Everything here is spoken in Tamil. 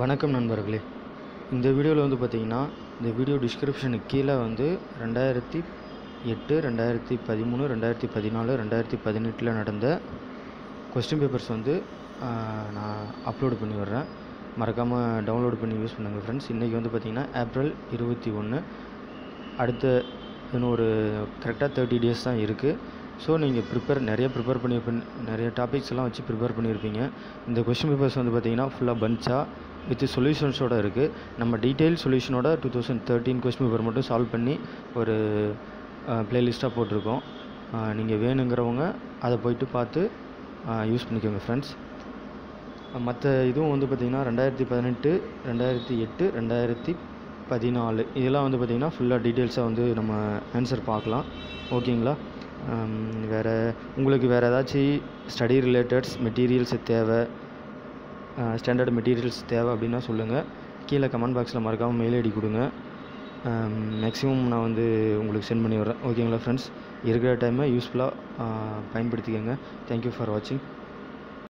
வணக்கம் நண்பர்களே. இந்த வீடியோவில் வந்து பார்த்திங்கன்னா, இந்த வீடியோ டிஸ்கிரிப்ஷனுக்கு கீழே வந்து 2008, 2013, 2014, 2018 நடந்த கொஸ்டின் பேப்பர்ஸ் வந்து நான் அப்லோடு பண்ணி வர்றேன். மறக்காமல் டவுன்லோடு பண்ணி யூஸ் பண்ணுங்கள் ஃப்ரெண்ட்ஸ். இன்றைக்கி வந்து பார்த்திங்கன்னா ஏப்ரல் 21, அடுத்த இன்னும் ஒரு கரெக்டாக 30 days தான் இருக்குது. ஸோ நீங்கள் நிறைய ப்ரிப்பேர் பண்ணி நிறைய டாபிக்ஸ்லாம் வச்சு ப்ரிப்பேர் பண்ணியிருப்பீங்க. இந்த கொஸ்டின் பேப்பர்ஸ் வந்து பார்த்திங்கன்னா ஃபுல்லாக பஞ்சாக வித் சொல்யூஷன்ஸோடு இருக்குது. நம்ம டீட்டெயில் சொல்யூஷனோட 2013 கொஸ்டின் பேப்பர் மட்டும் சால்வ் பண்ணி ஒரு ப்ளேலிஸ்ட்டாக போட்டிருக்கோம். நீங்கள் வேணுங்கிறவங்க அதை போய்ட்டு பார்த்து யூஸ் பண்ணிக்கோங்க ஃப்ரெண்ட்ஸ். மற்ற இதுவும் வந்து பார்த்திங்கன்னா 2018, 2008, 2014 இதெல்லாம் வந்து பார்த்திங்கன்னா ஃபுல்லாக டீட்டெயில்ஸாக வந்து நம்ம ஆன்சர் பார்க்கலாம். ஓகேங்களா? வேறு உங்களுக்கு வேறு ஏதாச்சும் ஸ்டடி ரிலேட்டட்ஸ் மெட்டீரியல்ஸ் தேவை, ஸ்டாண்டர்ட் மெட்டீரியல்ஸ் தேவை அப்படின்னா சொல்லுங்கள். கீழே கமெண்ட் பாக்ஸில் மறக்காமல் மெயில் ஐடி கொடுங்க. மேக்ஸிமம் நான் வந்து உங்களுக்கு சென்ட் பண்ணி விட்றேன். ஓகேங்களா ஃப்ரெண்ட்ஸ்? இருக்கிற டைமை யூஸ்ஃபுல்லாக பயன்படுத்திக்கோங்க. தேங்க்யூ ஃபார் வாட்சிங்.